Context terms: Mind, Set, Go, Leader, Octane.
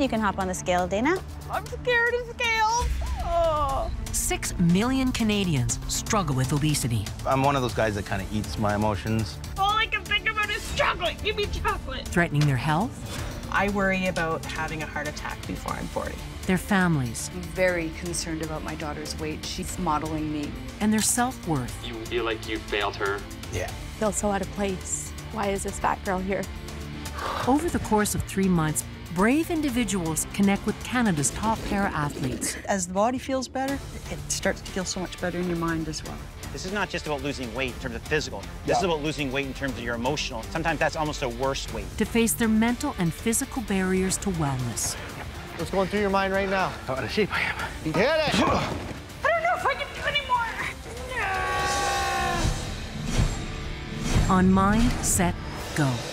You can hop on the scale, Dana. I'm scared of scales. Oh. 6 million Canadians struggle with obesity. I'm one of those guys that kind of eats my emotions. All I can think about is chocolate. Give me chocolate. Threatening their health. I worry about having a heart attack before I'm 40. Their families. I'm very concerned about my daughter's weight. She's modeling me. And their self-worth. You feel like you failed her. Yeah. Feel so out of place. Why is this fat girl here? Over the course of 3 months, brave individuals connect with Canada's top para-athletes. As the body feels better, it starts to feel so much better in your mind as well. This is not just about losing weight in terms of physical. This is about losing weight in terms of your emotional. Sometimes that's almost a worse weight. To face their mental and physical barriers to wellness. What's going through your mind right now? How out of shape I am. You hit it! I don't know if I can do anymore! No. On Mind, Set, Go.